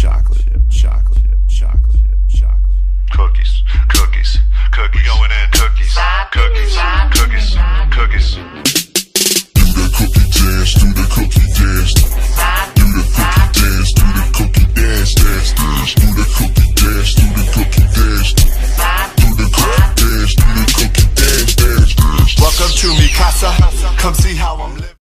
chocolate, chip chocolate, chip chocolate, chip chocolate. Cookies, cookies, cookies. We going in cookies, cookies, cookies, cookies.